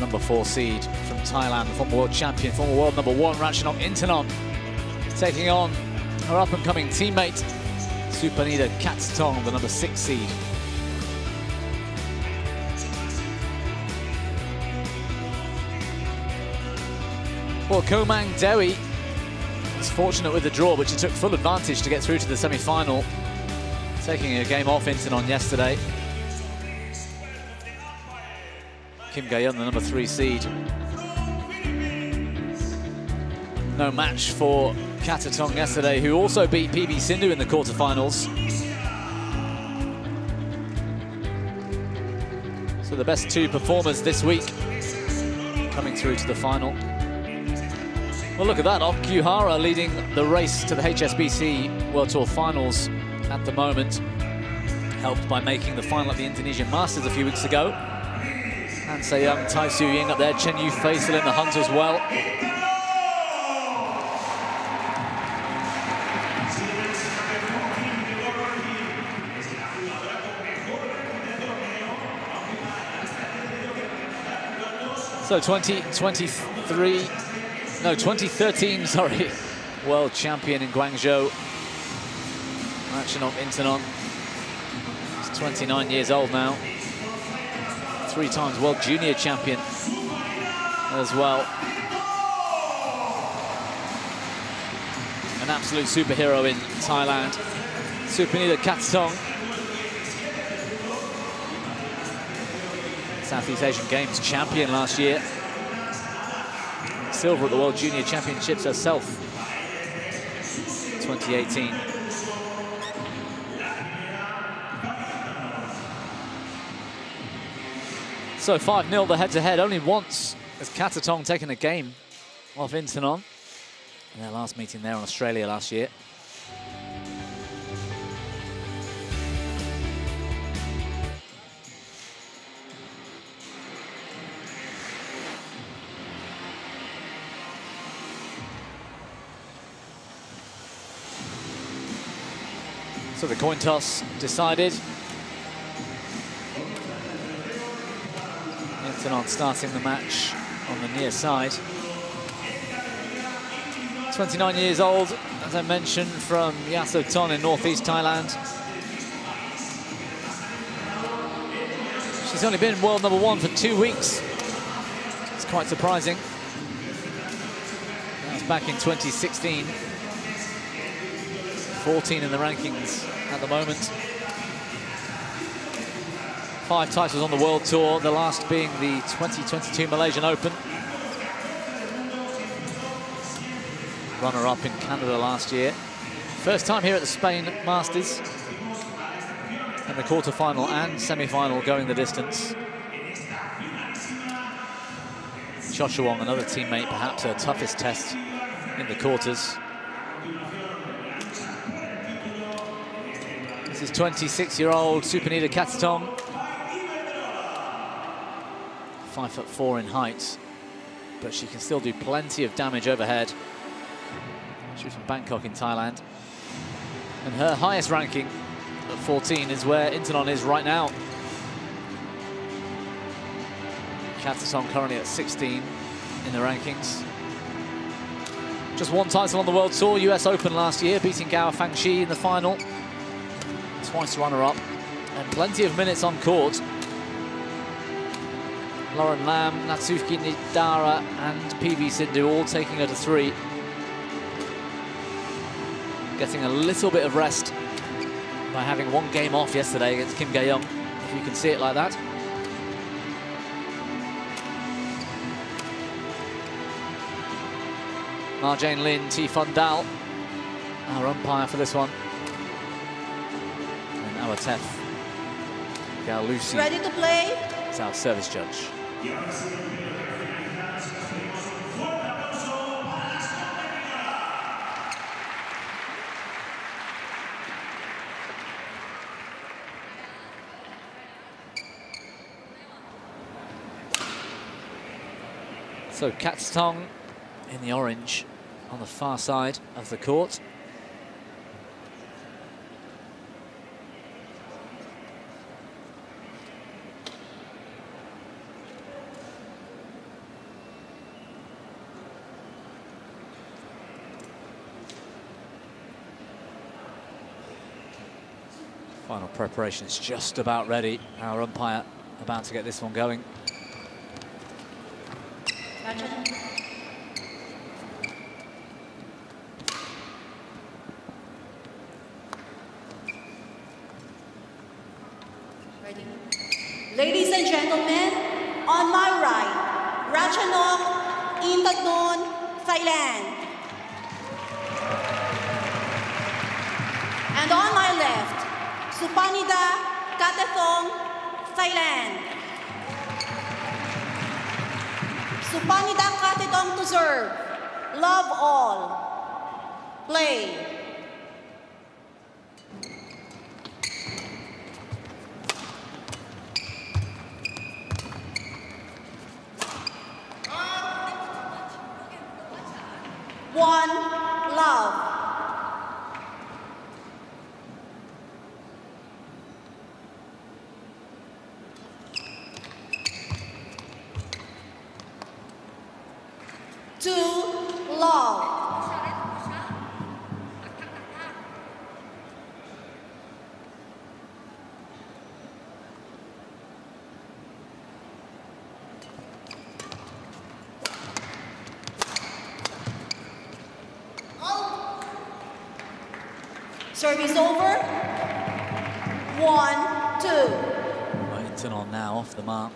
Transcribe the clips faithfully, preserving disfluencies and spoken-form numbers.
number four seed from Thailand, the former world champion, former world number one, Ratchanok Intanon, taking on her up-and-coming teammate, Supanida Katethong, the number six seed. Well, Komang Dewi was fortunate with the draw, but she took full advantage to get through to the semi-final, taking a game off Intanon yesterday. Kim Ga Eun, the number three seed. No match for Katethong yesterday, who also beat P B Sindhu in the quarterfinals. So the best two performers this week coming through to the final. Well, look at that, Okuhara leading the race to the H S B C World Tour Finals at the moment, helped by making the final at the Indonesian Masters a few weeks ago. And so young Tai Su-ying up there, Chen Yu Fei still in the hunt as well. So twenty twenty-three, no, twenty thirteen, sorry, world champion in Guangzhou, Ratchanok Intanon. He's twenty-nine years old now. Three times world junior champion as well. An absolute superhero in Thailand. Supanida Katethong. Southeast Asian Games champion last year. Silver at the World Junior Championships herself. twenty eighteen. So five nil the head-to-head. Only once has Katethong taken a game off Intanon in their last meeting there in Australia last year. So the coin toss decided. Intanon starting the match on the near side. twenty-nine years old, as I mentioned, from Yasothon in northeast Thailand. She's only been world number one for two weeks. It's quite surprising. That was back in twenty sixteen. fourteen in the rankings at the moment. Five titles on the World Tour, the last being the twenty twenty-two Malaysian Open. Runner-up in Canada last year. First time here at the Spain Masters. And the quarterfinal and semi-final going the distance. Chochuwong, another teammate, perhaps her toughest test in the quarters. This is twenty-six-year-old Supanida Katethong. Five foot four in height, but she can still do plenty of damage overhead. She was from Bangkok in Thailand. And her highest ranking at fourteen is where Intanon is right now. Katethong currently at sixteen in the rankings. Just one title on the World Tour, U S Open last year, beating Gao Fangshi in the final. Twice runner-up, and plenty of minutes on court. Lauren Lam, Natsuki Nidara, and P B Sindhu all taking her to three. Getting a little bit of rest by having one game off yesterday against Kim Gae Young, if you can see it like that. Marjane Lin, Tifun Dal, our umpire for this one. And our T E F, Gal Lucy. Ready to play? It's our service judge. So Katethong in the orange on the far side of the court. Final preparation is just about ready. Our umpire about to get this one going. Ready. Ladies and gentlemen, on my right, Ratchanok Intanon, Thailand. And on my left, Supanida Katethong, Thailand. Supanida Katethong to serve. Love all. Play. One love. Service over. One, two. Waiting on now, off the mark.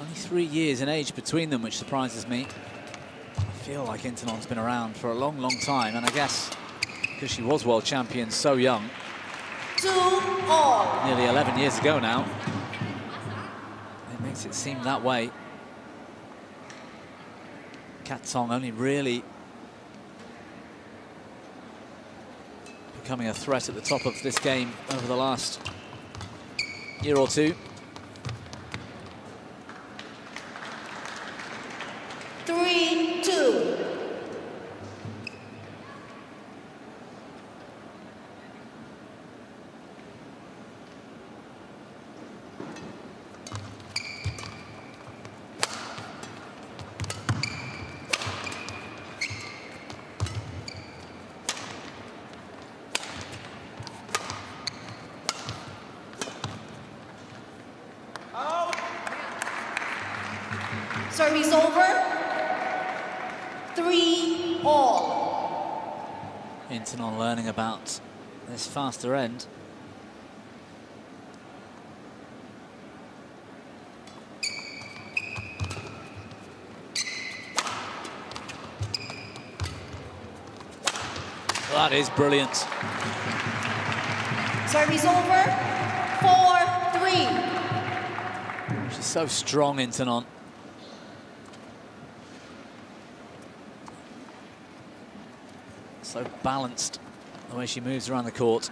Only three years in age between them, which surprises me. I feel like Intanon's been around for a long, long time, and I guess because she was world champion so young. Two all. Nearly eleven years ago now. It makes it seem that way. Katethong only really becoming a threat at the top of this game over the last year or two. Three, two. Service over. Three all. Intanon learning about this faster end. That is brilliant. Service over. Four, three. She's so strong, Intanon. So balanced the way she moves around the court.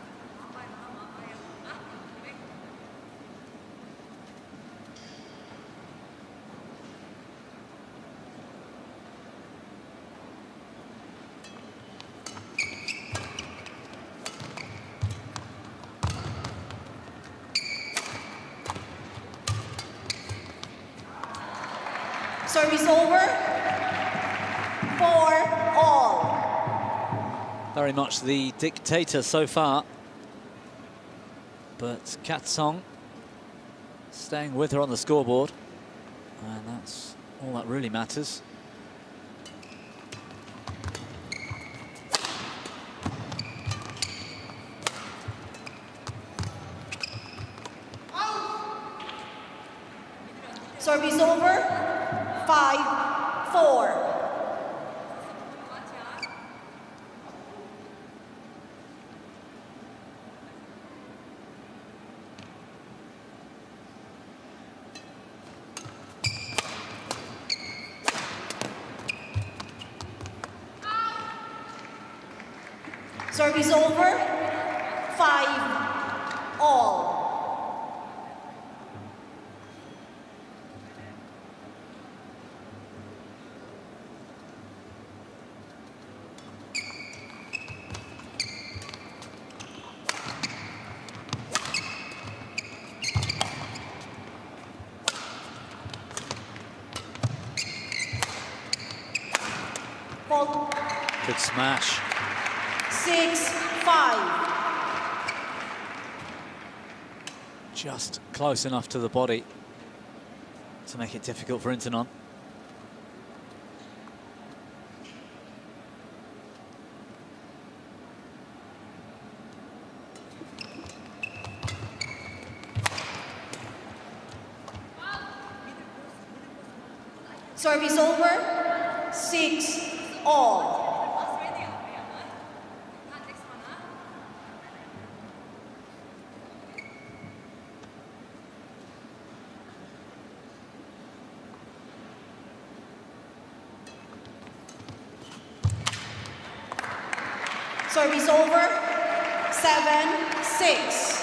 Service over. Four all. Very much the dictator so far, but Katethong staying with her on the scoreboard, and that's all that really matters. Oh. Service over, five, four. Service over, five all. Good smash. six five. Just close enough to the body to make it difficult for Intanon. Serve is over, six all. Serve is over, seven, six.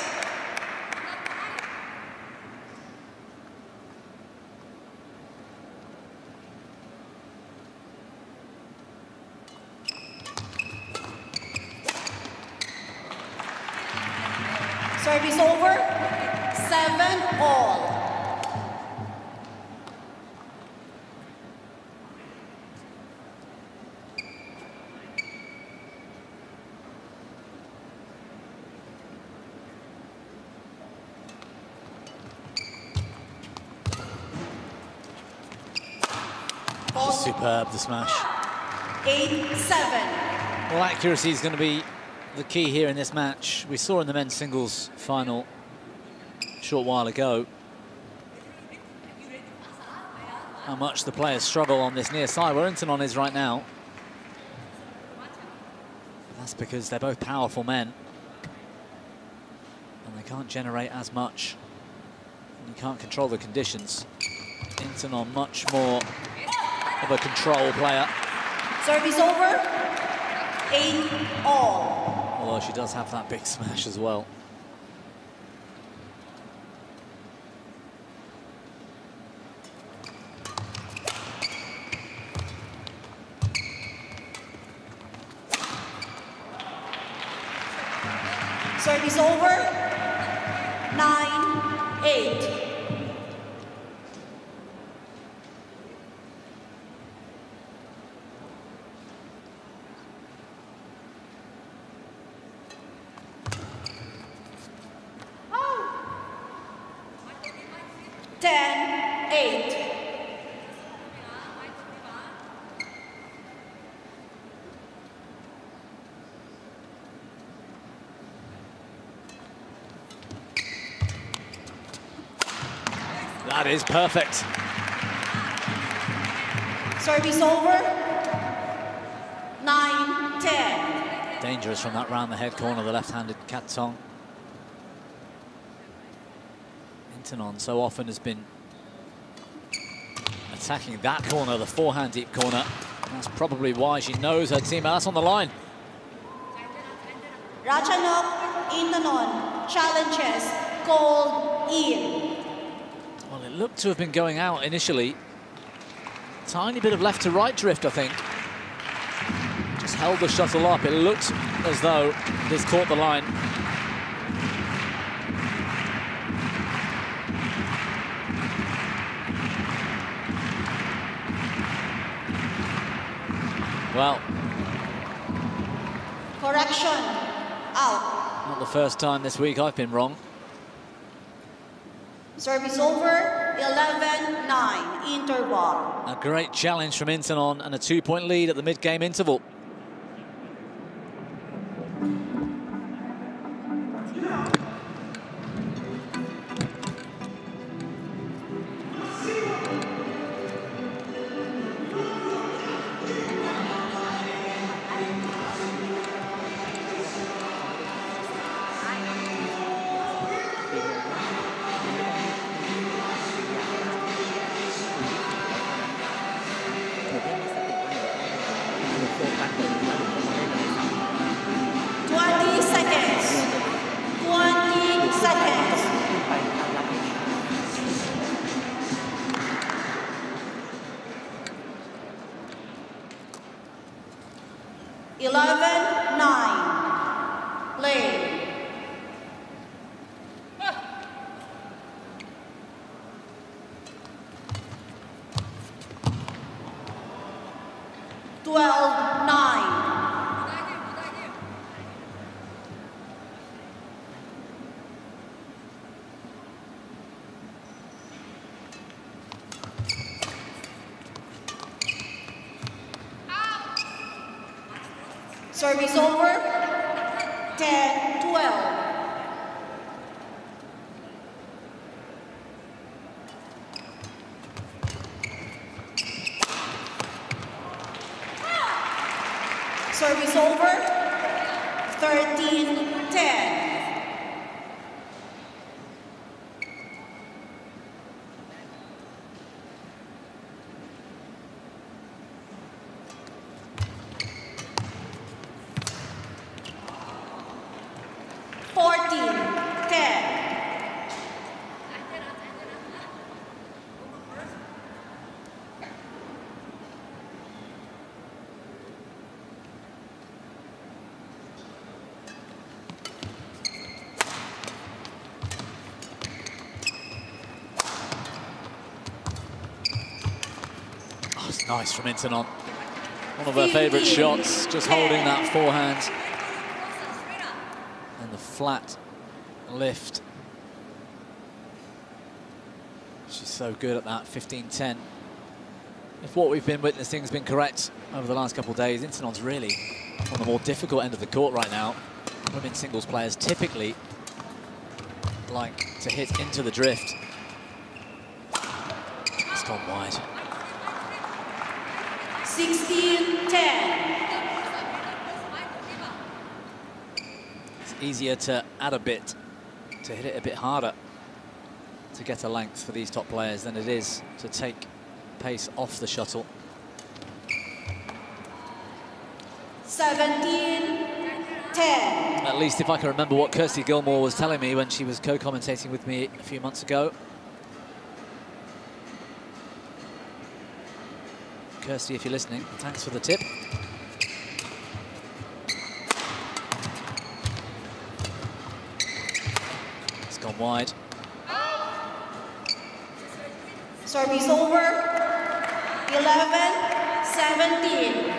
Service over, seven all. Superb, the smash. Eight, seven. Well, accuracy is going to be the key here in this match. We saw in the men's singles final a short while ago how much the players struggle on this near side where Intanon is right now. That's because they're both powerful men and they can't generate as much and you can't control the conditions. Intanon much more of a control player. Serve is over, eight all. Although she does have that big smash as well. Serve is over. Nine, eight. That is perfect. Service over. Nine, ten. Dangerous from that round the head corner, the left-handed Katethong. Intanon so often has been attacking that corner, the forehand deep corner. That's probably why she knows her team. That's on the line. Ratchanok Intanon challenges called in. Well, it looked to have been going out initially. Tiny bit of left to right drift, I think. Just held the shuttle up. It looked as though this caught the line. Well. Correction. Out. Not the first time this week I've been wrong. Service over, eleven nine, interval. A great challenge from Intanon and a two-point lead at the mid-game interval. eleven nine, play. twelve nine. Service over, ten twelve. Service over, thirteen ten. fourteen ten. Oh, it's nice from Intanon. One of her favourite shots, just holding that forehand. Flat lift. She's so good at that, fifteen ten. If what we've been witnessing has been correct over the last couple of days, Intanon's really on the more difficult end of the court right now. Women singles players typically like to hit into the drift. It's gone wide. sixteen ten. Easier to add a bit, to hit it a bit harder, to get a length for these top players than it is to take pace off the shuttle. seventeen ten. At least if I can remember what Kirsty Gilmour was telling me when she was co-commentating with me a few months ago. Kirsty, if you're listening, thanks for the tip. Gone wide. Service over. eleven seventeen.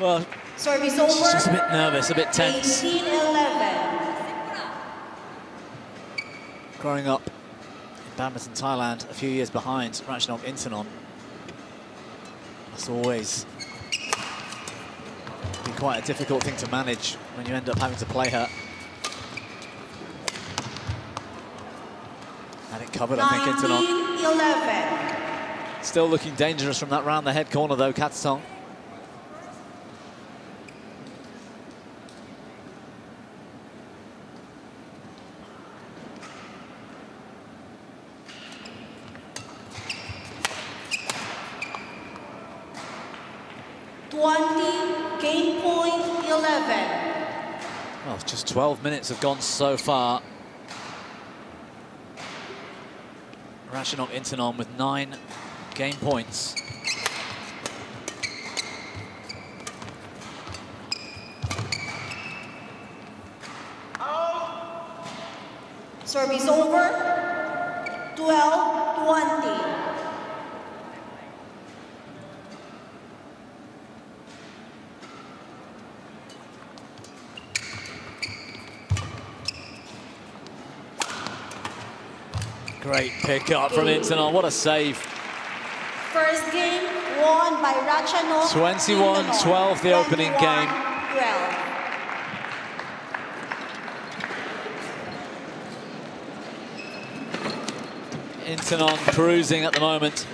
Well, service over. She's just a bit nervous, a bit tense. Growing up in Badminton Thailand, a few years behind Ratchanok Intanon, that's always been quite a difficult thing to manage when you end up having to play her. And it covered, I think, Intanon. Still looking dangerous from that round the head corner, though, Katethong. twelve minutes have gone so far. Ratchanok Intanon with nine game points. Oh. Service over. twelve twenty. Great pick up from Intanon. What a save. First game won by Ratchanok. twenty-one twelve, the opening game. Intanon cruising at the moment.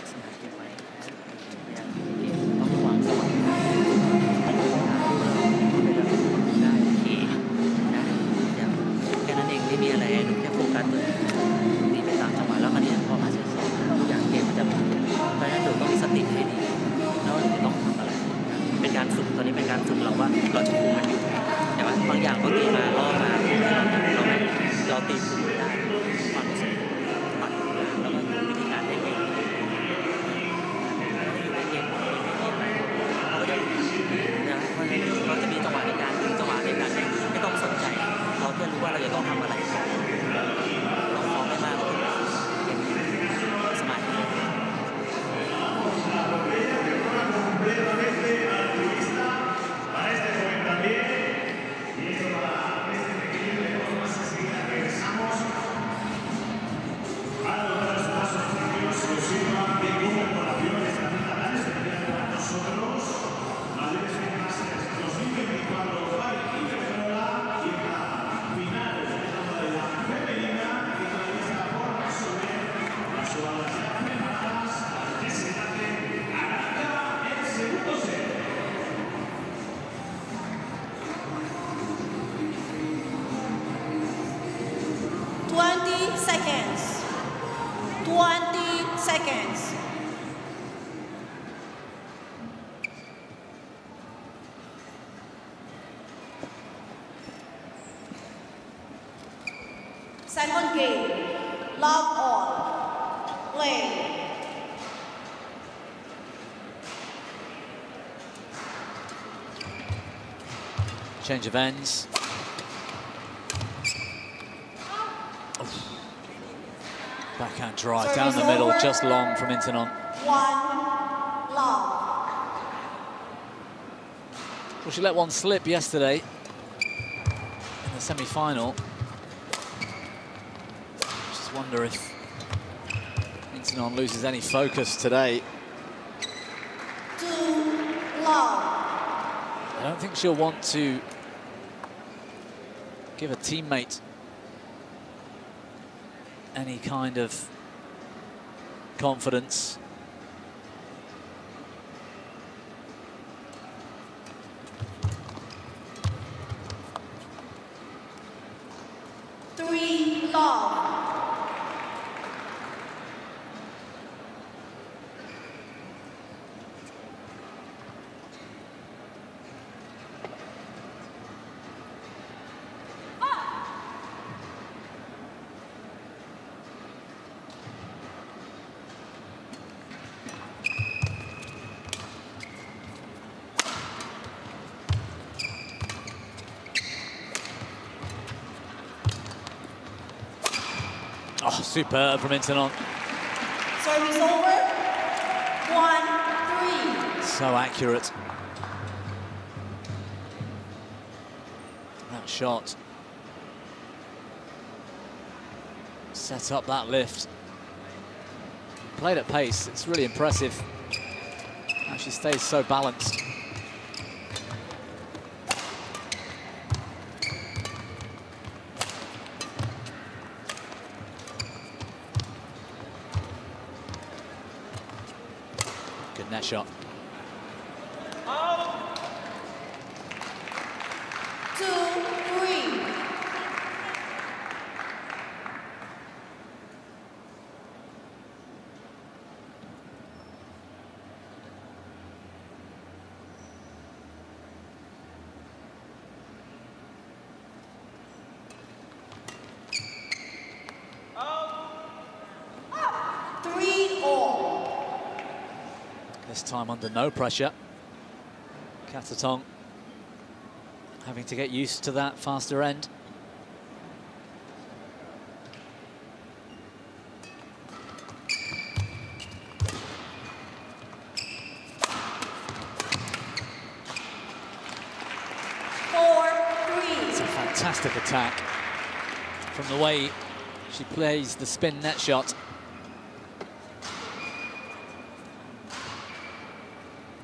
twenty seconds. twenty seconds. Second game, love all, play. Change of ends. Backhand drive, service down the over. Middle, just long from Intanon. One, long. Well, she let one slip yesterday in the semi-final. Just wonder if Intanon loses any focus today. Two, long. I don't think she'll want to give a teammate any kind of confidence. Three long. Superb from Intanon. Service over. One, three. So accurate. That shot. Set up that lift. Played at pace. It's really impressive. How she stays so balanced. That shot. Oh. Two, three. Oh. Oh. Three all. This time under no pressure. Katethong having to get used to that faster end. Four, three. It's a fantastic attack from the way she plays the spin net shot.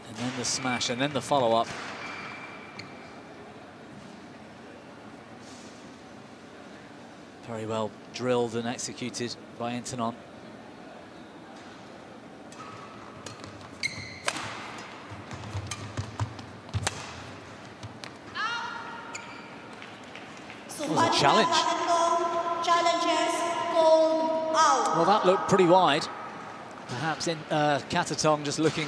And then the smash, and then the follow-up. Very well drilled and executed by Intanon. That was a challenge. Well, that looked pretty wide. Perhaps in uh, Katethong just looking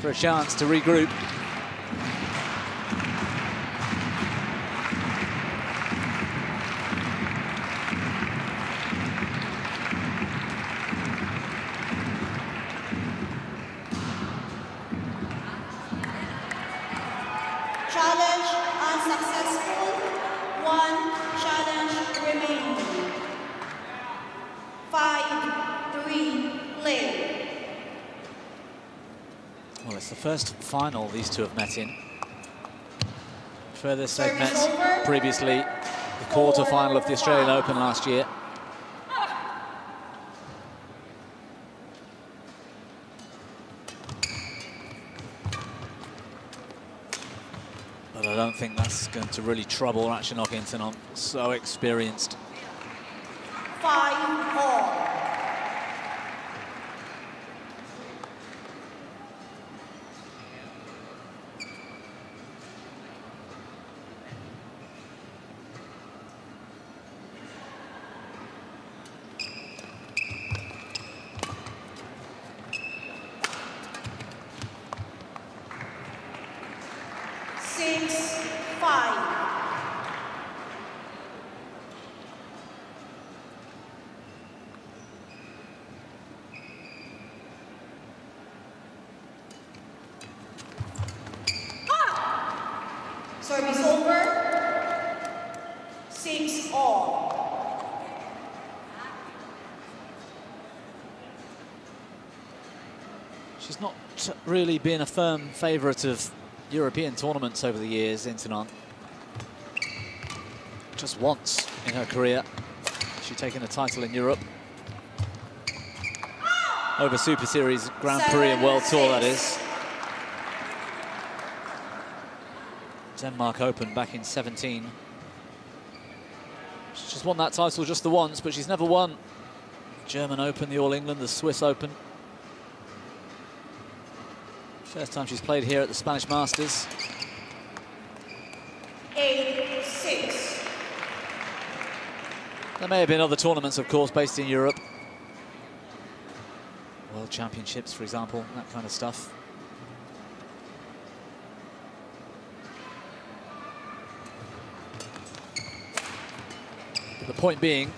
for a chance to regroup. Challenge unsuccessful. One challenge remaining. Five, three, play. Well, it's the first final these two have met in. Furthest they've met previously, the quarter final of the Australian Open last year. But I don't think that's going to really trouble Ratchanok Intanon, so experienced. Five all. six five. Service over, six all. She's not really been a firm favourite of European tournaments over the years, Intanon. Just once in her career, she's taken a title in Europe. Over Super Series Grand Prix and World Tour, that is. Denmark Open back in seventeen. She's just won that title just the once, but she's never won German Open, the All England, the Swiss Open. First time she's played here at the Spanish Masters. Eight, six. There may have been other tournaments, of course, based in Europe. World Championships, for example, that kind of stuff. The point being,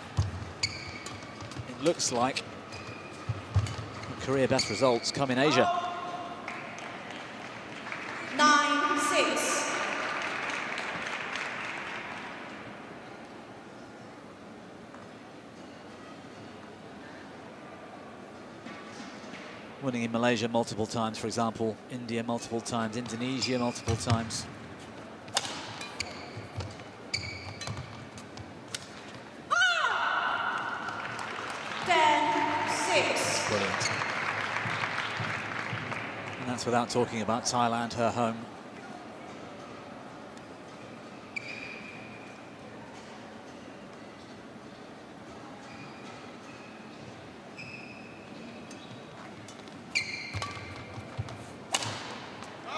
it looks like career best results come in Asia. Nine, six. Winning in Malaysia multiple times, for example, India multiple times, Indonesia multiple times. Without talking about Thailand, her home.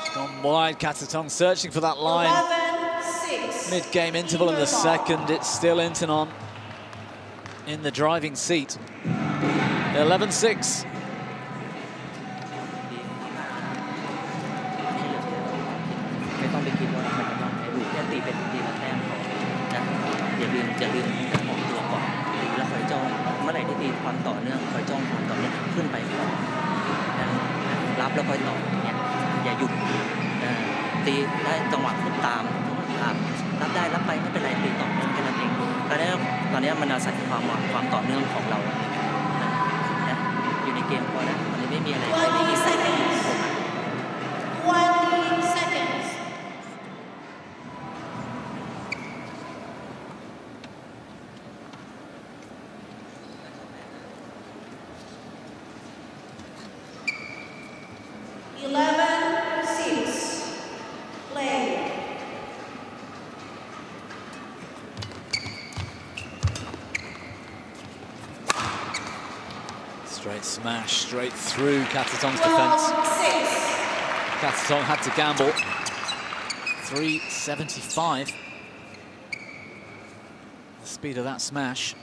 It's gone wide, Katethong searching for that line. Mid-game interval in the second, it's still Intanon in the driving seat. eleven six. Smash straight through Katethong's defense. Katethong had to gamble. three seventy-five. The speed of that smash.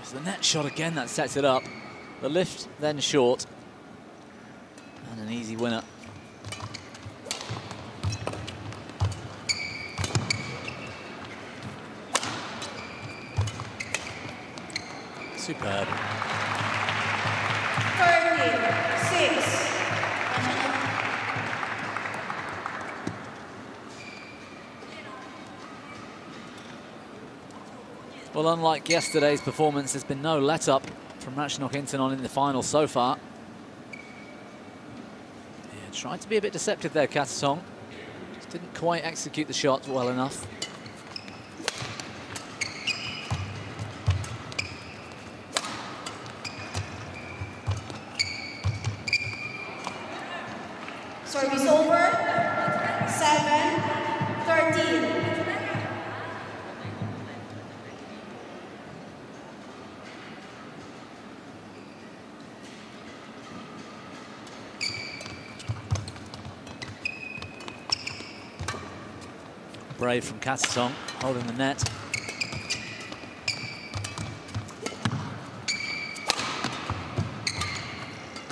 It's the net shot again that sets it up. The lift then short. And an easy winner. Superb. Six. Well, unlike yesterday's performance, there's been no let-up from Ratchanok Intanon in the final so far. Yeah, tried to be a bit deceptive there, Katethong. Just didn't quite execute the shot well enough. Brave from Katethong, holding the net.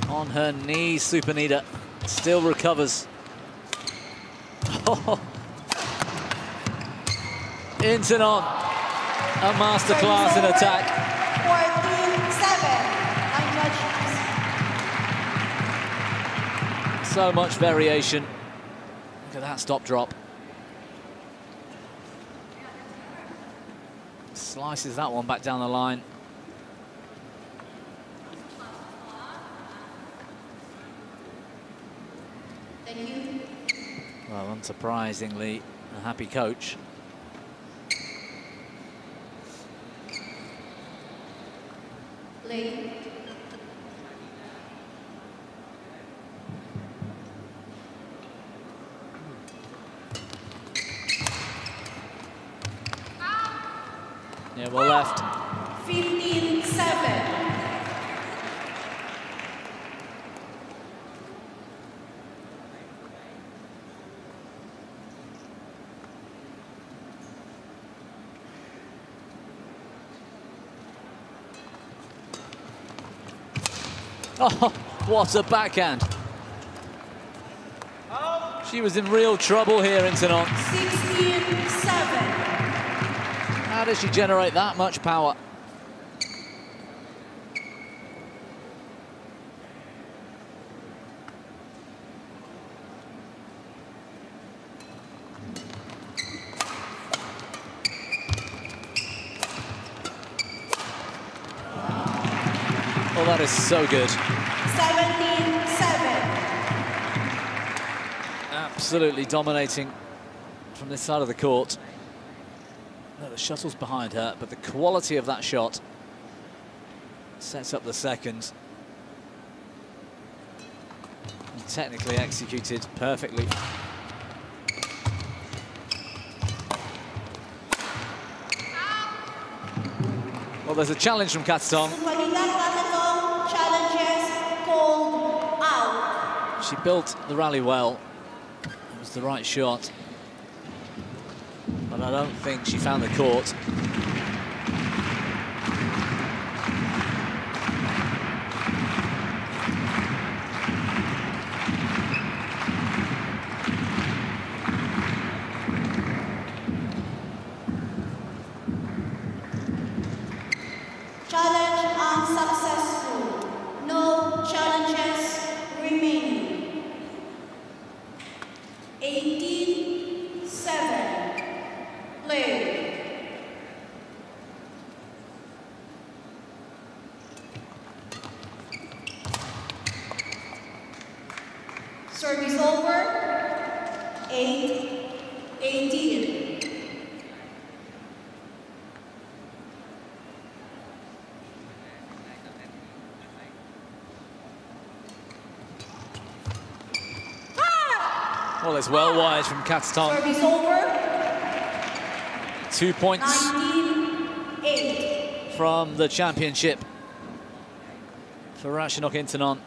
On her knees, Supanida still recovers. Oh, Intanon, a masterclass in attack. forty-seven, so much variation. Look at that stop drop. Slices that one back down the line. Thank you. Well, unsurprisingly, a happy coach. Lee. Yeah, well left. fifteen seven. Oh, what a backhand. Oh. She was in real trouble here, Intanon. sixteen seven. How does she generate that much power? Oh, that is so good. seventeen seven. Absolutely dominating from this side of the court. No, the shuttle's behind her, but the quality of that shot sets up the second. And technically executed perfectly. Well, there's a challenge from Katethong. She built the rally well. It was the right shot. But I don't think she found the court. Well, it's well wide from Katethong. Service over. Two points nineteen eight. From the championship for Ratchanok Intanon.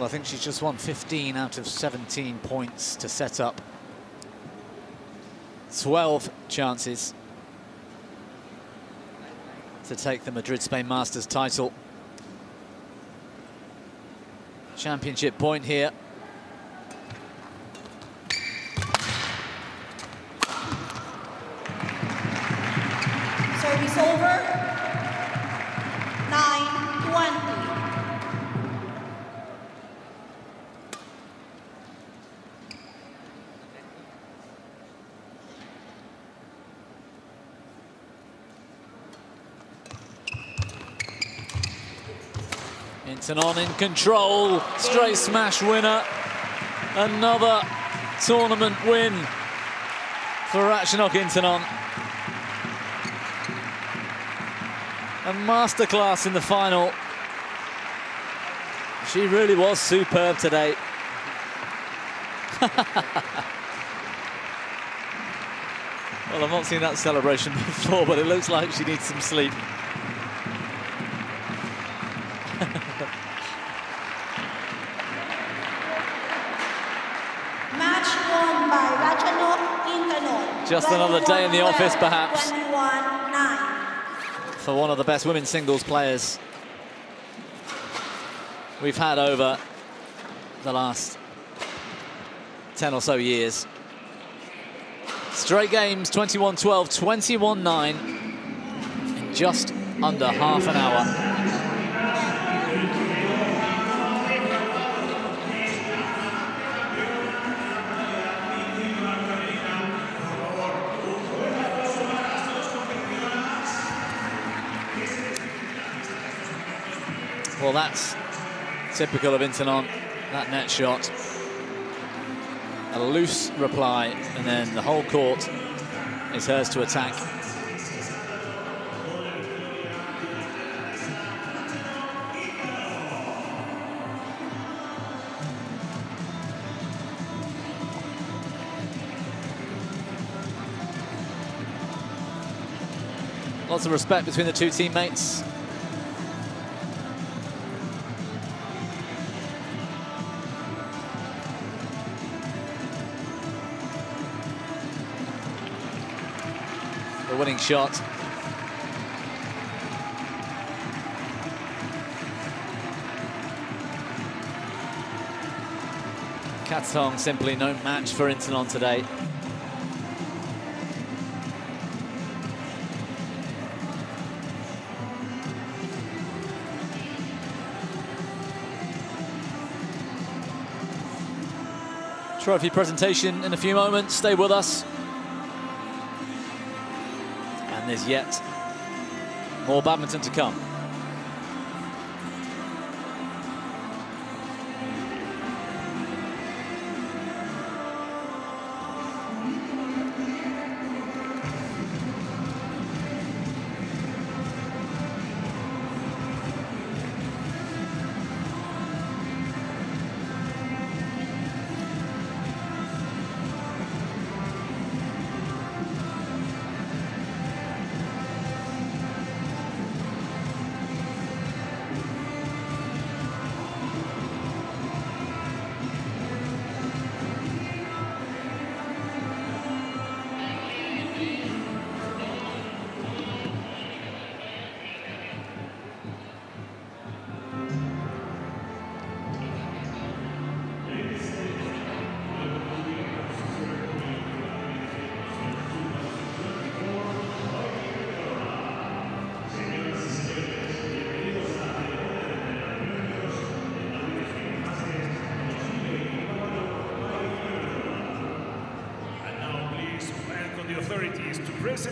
I think she's just won fifteen out of seventeen points to set up twelve chances to take the Madrid Spain Masters title. Championship point here. Service over. nine one. Intanon in control, straight smash winner. Another tournament win for Ratchanok Intanon. A masterclass in the final. She really was superb today. Well, I've not seen that celebration before, but it looks like she needs some sleep. Match won by Ratchanok Intanon. Just another day in the office, perhaps, for one of the best women's singles players we've had over the last ten or so years. Straight games, twenty-one twelve, twenty-one nine, in just under half an hour. Well, that's typical of Intanon, that net shot. A loose reply, and then the whole court is hers to attack. Lots of respect between the two teammates. Winning shot. Katethong simply no match for Intanon today. Trophy presentation in a few moments. Stay with us. There's yet more badminton to come.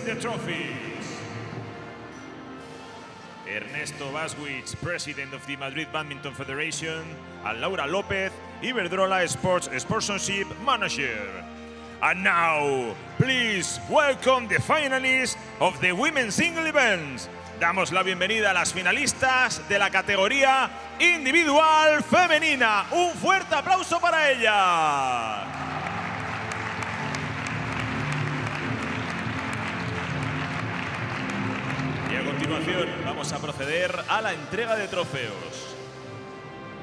The trophies. Ernesto Baswich, president of the Madrid Badminton Federation, and Laura López, Iberdrola Sports Sportsmanship Manager. And now, please welcome the finalists of the women's single events. Damos la bienvenida a las finalistas de la categoría individual femenina. Un fuerte aplauso para ellas. A continuación, vamos a proceder a la entrega de trofeos.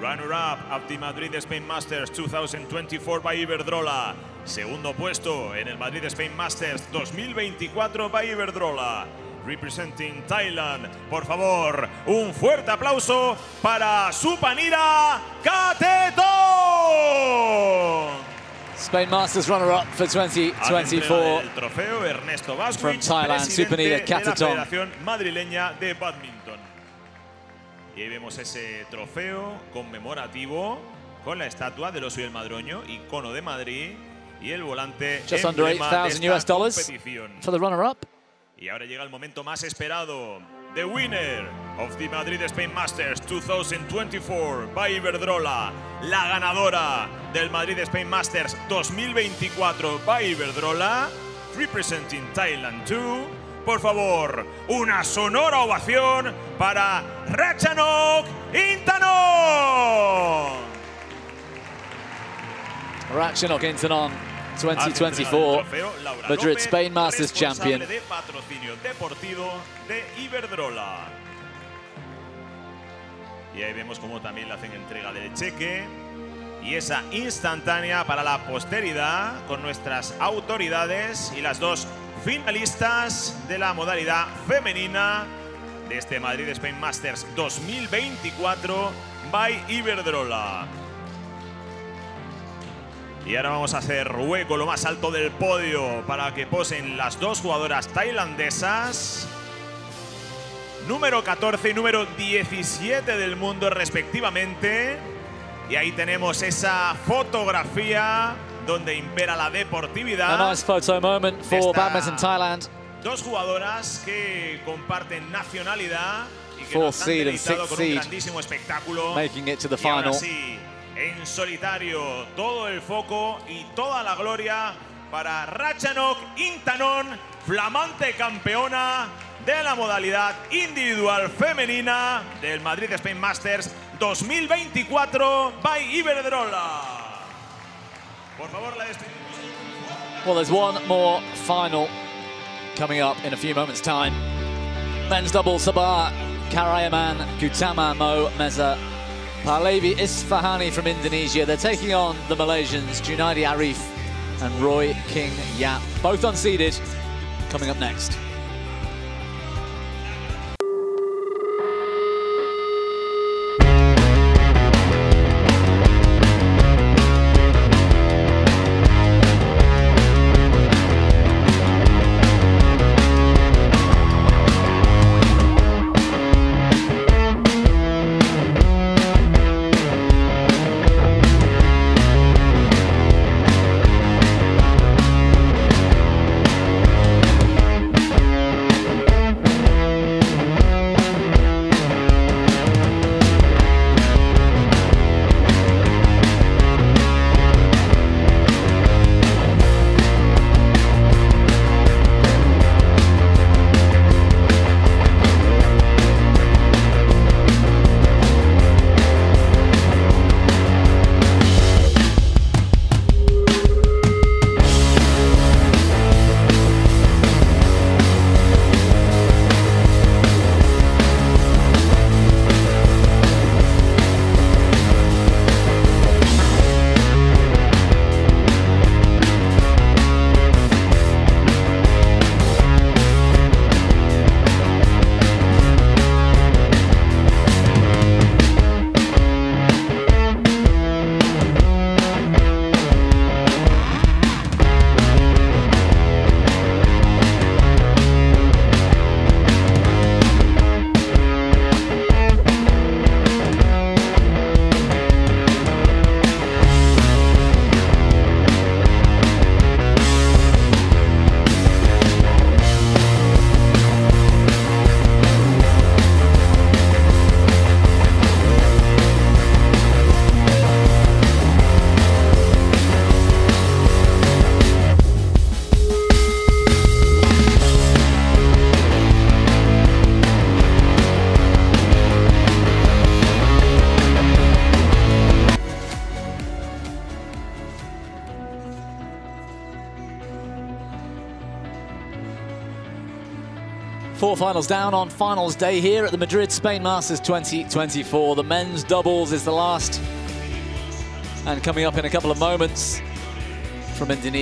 Runner-up of the Madrid Spain Masters twenty twenty-four by Iberdrola. Segundo puesto en el Madrid Spain Masters dos mil veinticuatro by Iberdrola. Representing Thailand. Por favor, un fuerte aplauso para Supanida Katethong. Spain Masters runner-up for twenty twenty-four. El trofeo Ernesto Baswich, from Thailand, Supanida Katethong. La Federación Madrileña de Badminton. Y ahí vemos ese trofeo conmemorativo con la estatua de Oso y el Madroño, icono de Madrid, y el volante. Just under eight thousand U S dollars for the runner-up. Y ahora llega el momento más esperado. The winner of the Madrid Spain Masters twenty twenty-four by Iberdrola. La ganadora del Madrid Spain Masters dos mil veinticuatro by Iberdrola. Representing Thailand two. Por favor, una sonora ovación para Ratchanok Intanon. Ratchanok Intanon twenty twenty-four Madrid Spain Masters champion. Y ahí vemos cómo también le hacen entrega del cheque y esa instantánea para la posteridad con nuestras autoridades y las dos finalistas de la modalidad femenina de este Madrid Spain Masters dos mil veinticuatro by Iberdrola. Y ahora vamos a hacer hueco lo más alto del podio para que posen las dos jugadoras tailandesas. Número catorce y número diecisiete del mundo respectivamente. Y ahí tenemos esa fotografía donde impera la deportividad. A nice photo moment for Badminton Thailand. Dos jugadoras que comparten nacionalidad y que nos han deleitado con un grandísimo espectáculo. Making it to the final. Y ahora sí, en solitario, todo el foco y toda la gloria para Ratchanok Intanon, flamante campeona de la modalidad individual femenina del Madrid Spain Masters dos mil veinticuatro by Iberdrola. Por favor, la despedimos. Well, there's one more final coming up in a few moments' time. Men's double Sabah, Karayaman, Gutama, Mo, Meza, Palevi Isfahani from Indonesia. They're taking on the Malaysians, Junaidi Arif and Roy King Yap, both unseeded, coming up next. Four finals down on finals day here at the Madrid Spain Masters twenty twenty-four. The men's doubles is the last. And coming up in a couple of moments from Indonesia.